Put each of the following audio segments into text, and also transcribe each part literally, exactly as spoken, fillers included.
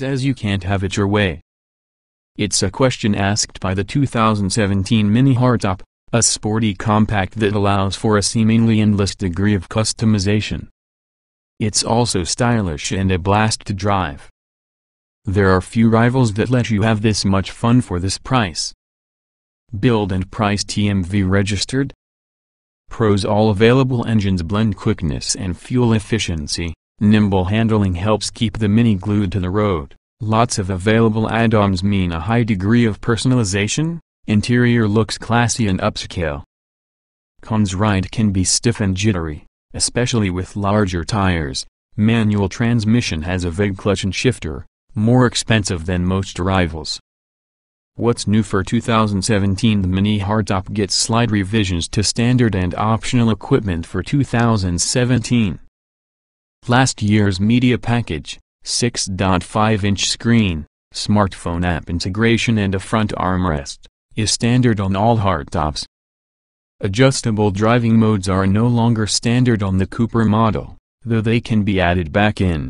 says you can't have it your way? It's a question asked by the two thousand seventeen Mini Hardtop, a sporty compact that allows for a seemingly endless degree of customization. It's also stylish and a blast to drive. There are few rivals that let you have this much fun for this price. Build and price T M V registered. Pros: all available engines blend quickness and fuel efficiency, nimble handling helps keep the Mini glued to the road, lots of available add-ons mean a high degree of personalization, interior looks classy and upscale. Cons: ride can be stiff and jittery, especially with larger tires, manual transmission has a big clutch and shifter, more expensive than most rivals. What's new for two thousand seventeen? The Mini Hardtop gets slight revisions to standard and optional equipment for two thousand seventeen. Last year's media package, six point five inch screen, smartphone app integration and a front armrest, is standard on all Hardtops. Adjustable driving modes are no longer standard on the Cooper model, though they can be added back in,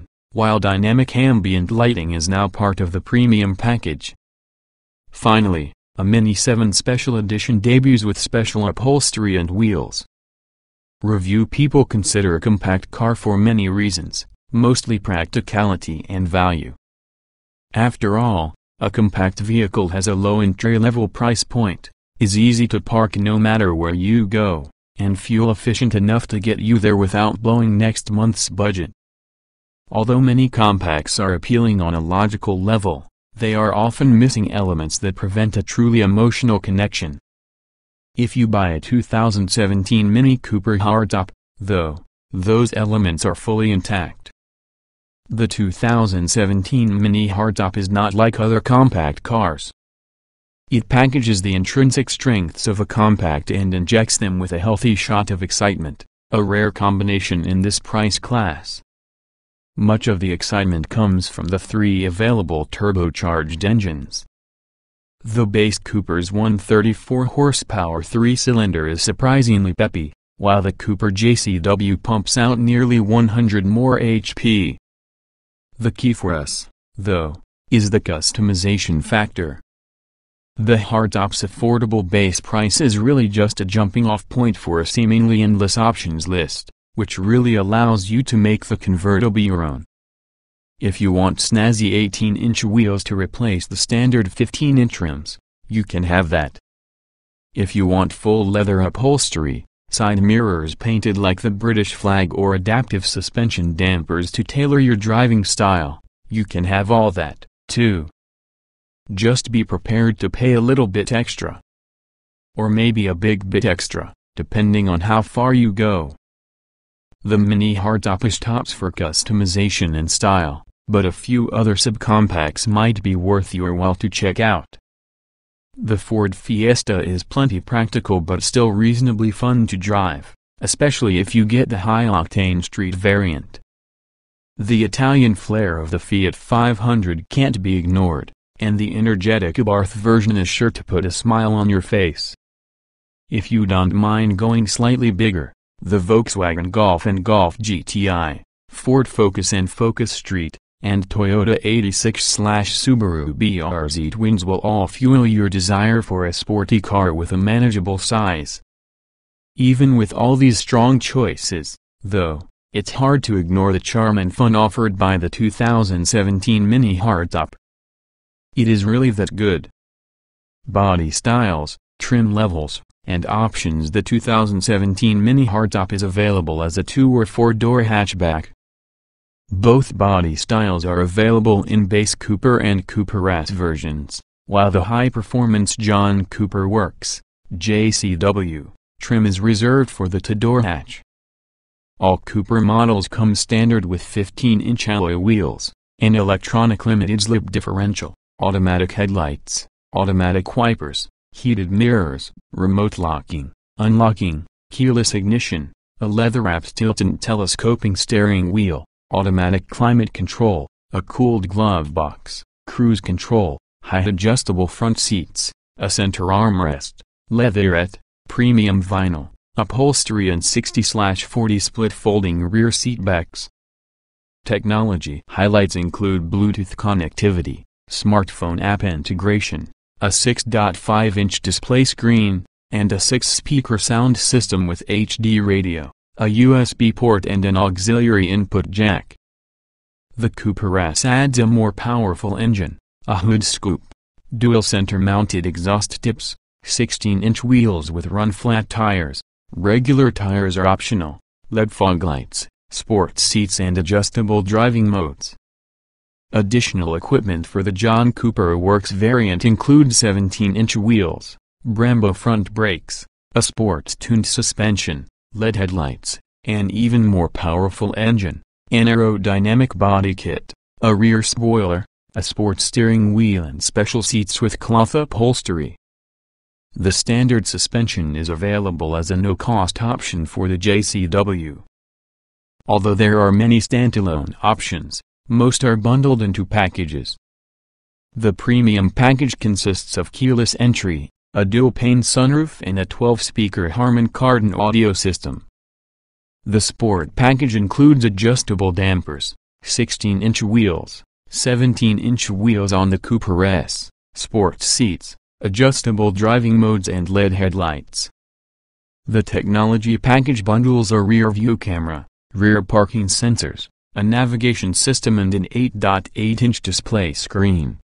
while dynamic ambient lighting is now part of the premium package. Finally, a Mini seven Special Edition debuts with special upholstery and wheels. Review: people consider a compact car for many reasons, mostly practicality and value. After all, a compact vehicle has a low entry-level price point, is easy to park no matter where you go, and fuel-efficient enough to get you there without blowing next month's budget. Although many compacts are appealing on a logical level, they are often missing elements that prevent a truly emotional connection. If you buy a two thousand seventeen Mini Cooper Hardtop, though, those elements are fully intact. The two thousand seventeen Mini Hardtop is not like other compact cars. It packages the intrinsic strengths of a compact and injects them with a healthy shot of excitement, a rare combination in this price class. Much of the excitement comes from the three available turbocharged engines. The base Cooper's one hundred thirty-four horsepower three-cylinder is surprisingly peppy, while the Cooper J C W pumps out nearly one hundred more H P. The key for us, though, is the customization factor. The Hardtop's affordable base price is really just a jumping-off point for a seemingly endless options list, which really allows you to make the convertible your own. If you want snazzy eighteen inch wheels to replace the standard fifteen inch rims, you can have that. If you want full leather upholstery, side mirrors painted like the British flag or adaptive suspension dampers to tailor your driving style, you can have all that, too. Just be prepared to pay a little bit extra. Or maybe a big bit extra, depending on how far you go. The Mini Hardtop is tops for customization and style, but a few other subcompacts might be worth your while to check out. The Ford Fiesta is plenty practical but still reasonably fun to drive, especially if you get the high-octane street variant. The Italian flair of the Fiat five hundred can't be ignored, and the energetic Abarth version is sure to put a smile on your face. If you don't mind going slightly bigger, the Volkswagen Golf and Golf G T I, Ford Focus and Focus Street, and Toyota eighty-six Subaru B R Z Twins will all fuel your desire for a sporty car with a manageable size. Even with all these strong choices, though, it's hard to ignore the charm and fun offered by the two thousand seventeen Mini Hardtop. It is really that good. Body styles, trim levels, and options. The two thousand seventeen Mini Hardtop is available as a two- or four-door hatchback. Both body styles are available in base Cooper and Cooperette versions, while the high-performance John Cooper Works J C W trim is reserved for the two-door hatch. All Cooper models come standard with fifteen inch alloy wheels, an electronic limited slip differential, automatic headlights, automatic wipers, heated mirrors, remote locking, unlocking, keyless ignition, a leather-wrapped tilt and telescoping steering wheel, automatic climate control, a cooled glove box, cruise control, height adjustable front seats, a center armrest, leatherette, premium vinyl, upholstery and sixty forty split folding rear seatbacks. Technology highlights include Bluetooth connectivity, smartphone app integration, a six point five inch display screen, and a six-speaker sound system with H D radio, a U S B port and an auxiliary input jack. The Cooper S adds a more powerful engine, a hood scoop, dual center-mounted exhaust tips, sixteen inch wheels with run-flat tires, regular tires are optional, L E D fog lights, sports seats and adjustable driving modes. Additional equipment for the John Cooper Works variant includes seventeen inch wheels, Brembo front brakes, a sports-tuned suspension, L E D headlights, an even more powerful engine, an aerodynamic body kit, a rear spoiler, a sports steering wheel and special seats with cloth upholstery. The standard suspension is available as a no-cost option for the J C W. Although there are many standalone options, most are bundled into packages. The premium package consists of keyless entry, a dual-pane sunroof and a twelve-speaker Harman Kardon audio system. The sport package includes adjustable dampers, sixteen inch wheels, seventeen inch wheels on the Cooper S, sports seats, adjustable driving modes and L E D headlights. The technology package bundles a rear view camera, rear parking sensors, a navigation system and an eight point eight inch display screen.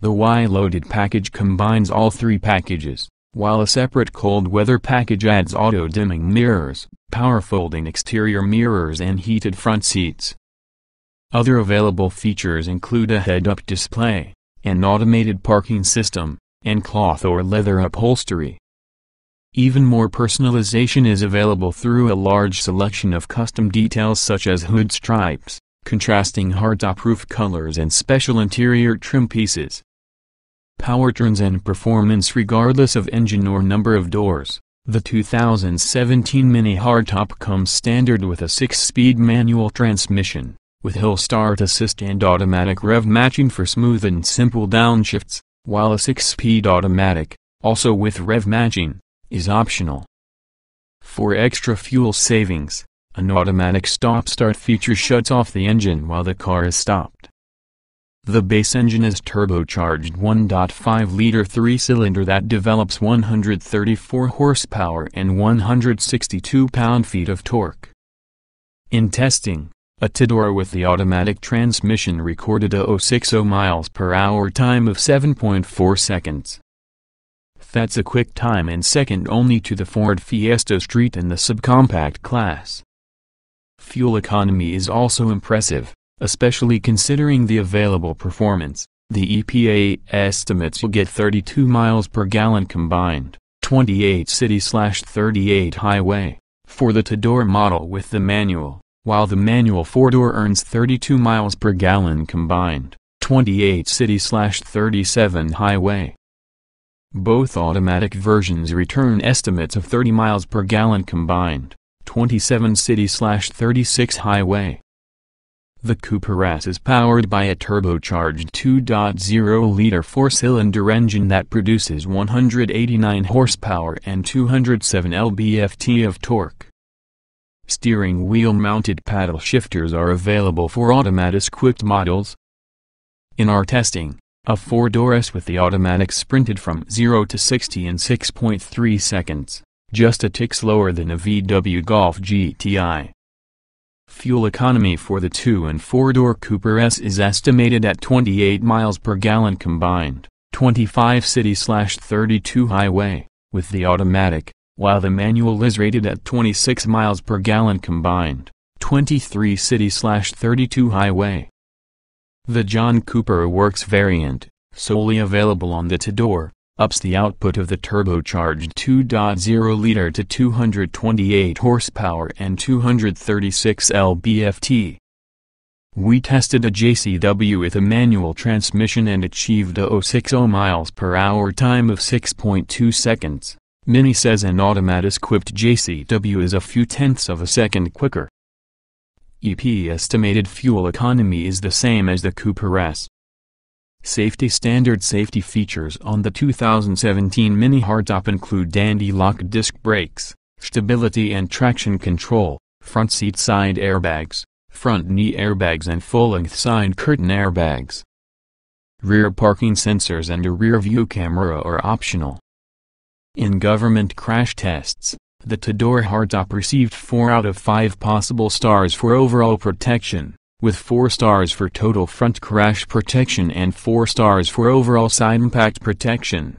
The Y-loaded package combines all three packages, while a separate cold weather package adds auto-dimming mirrors, power folding exterior mirrors and heated front seats. Other available features include a head-up display, an automated parking system, and cloth or leather upholstery. Even more personalization is available through a large selection of custom details such as hood stripes, contrasting hardtop roof colors and special interior trim pieces. Powertrains and performance: regardless of engine or number of doors, the two thousand seventeen Mini Hardtop comes standard with a six-speed manual transmission, with hill start assist and automatic rev matching for smooth and simple downshifts, while a six-speed automatic, also with rev matching, is optional. For extra fuel savings, an automatic stop-start feature shuts off the engine while the car is stopped. The base engine is turbocharged one point five liter three-cylinder that develops one hundred thirty-four horsepower and one hundred sixty-two pound-feet of torque. In testing, a Tidor with the automatic transmission recorded a zero point six zero miles per hour time of seven point four seconds. That's a quick time and second only to the Ford Fiesta Street in the subcompact class. Fuel economy is also impressive, especially considering the available performance. The E P A estimates you'll get thirty-two miles per gallon combined, twenty-eight city slash thirty-eight highway, for the Tidor model with the manual, while the manual four-door earns thirty-two miles per gallon combined, twenty-eight city slash thirty-seven highway. Both automatic versions return estimates of thirty miles per gallon combined, twenty-seven city slash thirty-six highway. The Cooper S is powered by a turbocharged two point zero liter four-cylinder engine that produces one hundred eighty-nine horsepower and two hundred seven pound-feet of torque. Steering wheel-mounted paddle shifters are available for automatic-equipped models. In our testing, a four-door S with the automatic sprinted from zero to sixty in six point three seconds, just a tick slower than a V W Golf G T I. Fuel economy for the two- and four-door Cooper S is estimated at twenty-eight miles per gallon combined, twenty-five city slash thirty-two highway, with the automatic, while the manual is rated at twenty-six miles per gallon combined, twenty-three city slash thirty-two highway. The John Cooper Works variant, solely available on the Tidor, ups the output of the turbocharged two point zero liter to two hundred twenty-eight horsepower and two hundred thirty-six pound-feet. We tested a J C W with a manual transmission and achieved a zero point six zero miles per hour time of six point two seconds. Mini says an automatic-equipped J C W is a few tenths of a second quicker. E P estimated fuel economy is the same as the Cooper S. Safety: standard safety features on the two thousand seventeen Mini Hardtop include anti-lock disc brakes, stability and traction control, front seat side airbags, front knee airbags and full-length side curtain airbags. Rear parking sensors and a rear view camera are optional. In government crash tests, the Tudor Hardtop received four out of five possible stars for overall protection, with four stars for total front crash protection and four stars for overall side impact protection.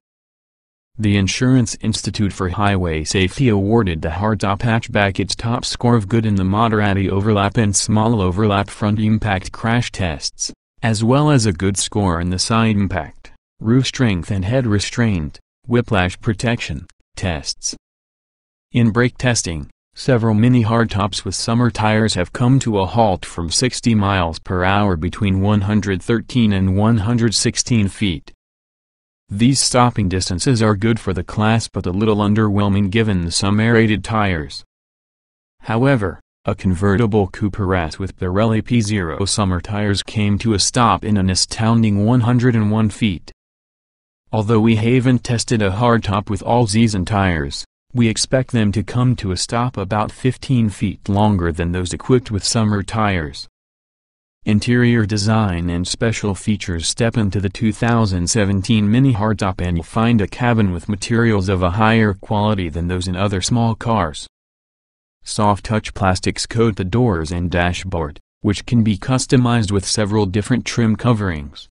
The Insurance Institute for Highway Safety awarded the Hardtop hatchback its top score of good in the Moderati overlap and small overlap front impact crash tests, as well as a good score in the side impact, roof strength and head restraint, whiplash protection tests. In brake testing, several Mini Hardtops with summer tires have come to a halt from sixty miles per hour between one hundred thirteen and one hundred sixteen feet. These stopping distances are good for the class but a little underwhelming given the some aerated tires. However, a convertible Cooperette with Pirelli P zero summer tires came to a stop in an astounding one hundred one feet. Although we haven't tested a hardtop with all season tires, we expect them to come to a stop about fifteen feet longer than those equipped with summer tires. Interior design and special features. Step into the two thousand seventeen Mini Hardtop and you'll find a cabin with materials of a higher quality than those in other small cars. Soft-touch plastics coat the doors and dashboard, which can be customized with several different trim coverings.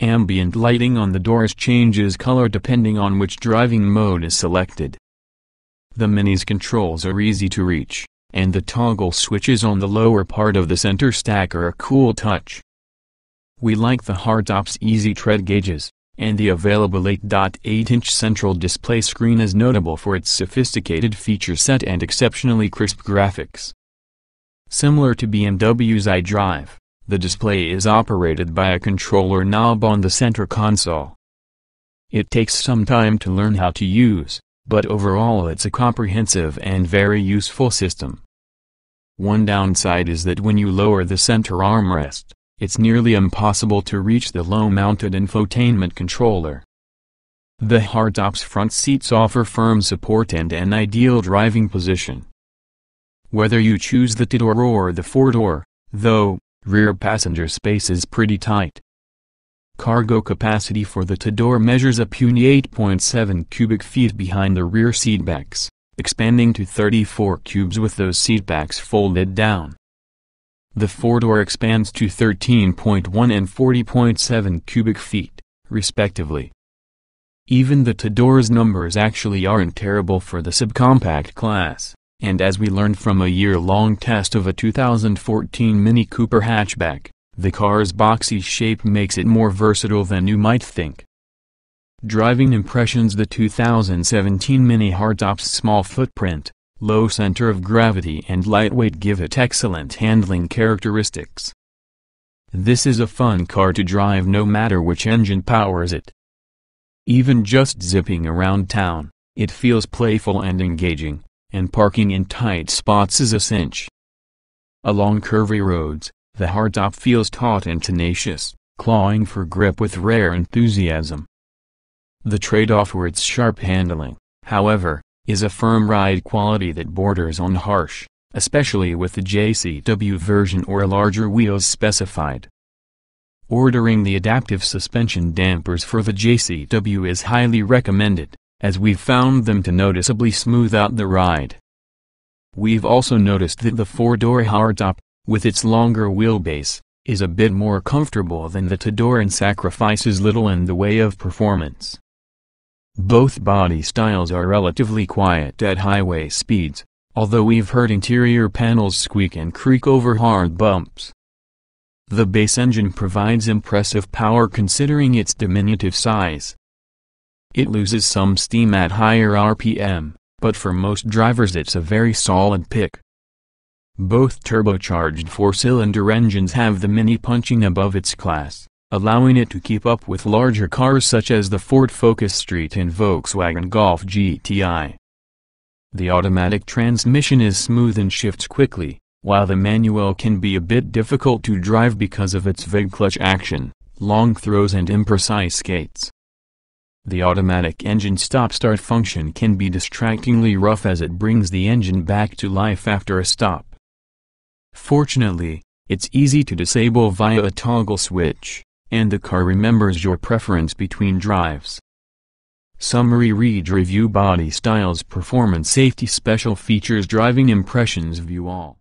Ambient lighting on the doors changes color depending on which driving mode is selected. The Mini's controls are easy to reach, and the toggle switches on the lower part of the center stack are a cool touch. We like the Hardtop's easy tread gauges, and the available eight point eight inch central display screen is notable for its sophisticated feature set and exceptionally crisp graphics. Similar to B M W's iDrive, the display is operated by a controller knob on the center console. It takes some time to learn how to use, but overall it's a comprehensive and very useful system. One downside is that when you lower the center armrest, it's nearly impossible to reach the low-mounted infotainment controller. The Hardtop's front seats offer firm support and an ideal driving position. Whether you choose the two-door or the four-door, though, rear passenger space is pretty tight. Cargo capacity for the Tudor measures a puny eight point seven cubic feet behind the rear seatbacks, expanding to thirty-four cubes with those seatbacks folded down. The four-door expands to thirteen point one and forty point seven cubic feet, respectively. Even the Tudor's numbers actually aren't terrible for the subcompact class, and as we learned from a year-long test of a two thousand fourteen Mini Cooper hatchback, the car's boxy shape makes it more versatile than you might think. Driving impressions. The two thousand seventeen Mini Hardtop's small footprint, low center of gravity and lightweight give it excellent handling characteristics. This is a fun car to drive no matter which engine powers it. Even just zipping around town, it feels playful and engaging, and parking in tight spots is a cinch. Along curvy roads, the Hardtop feels taut and tenacious, clawing for grip with rare enthusiasm. The trade-off for its sharp handling, however, is a firm ride quality that borders on harsh, especially with the J C W version or larger wheels specified. Ordering the adaptive suspension dampers for the J C W is highly recommended, as we've found them to noticeably smooth out the ride. We've also noticed that the four-door Hardtop, with its longer wheelbase, is a bit more comfortable than the Tudor and sacrifices little in the way of performance. Both body styles are relatively quiet at highway speeds, although we've heard interior panels squeak and creak over hard bumps. The base engine provides impressive power considering its diminutive size. It loses some steam at higher R P M, but for most drivers it's a very solid pick. Both turbocharged four-cylinder engines have the Mini punching above its class, allowing it to keep up with larger cars such as the Ford Focus Street and Volkswagen Golf G T I. The automatic transmission is smooth and shifts quickly, while the manual can be a bit difficult to drive because of its vague clutch action, long throws and imprecise gates. The automatic engine stop-start function can be distractingly rough as it brings the engine back to life after a stop. Fortunately, it's easy to disable via a toggle switch, and the car remembers your preference between drives. Summary Read Review Body Styles Performance Safety Special Features Driving Impressions View All.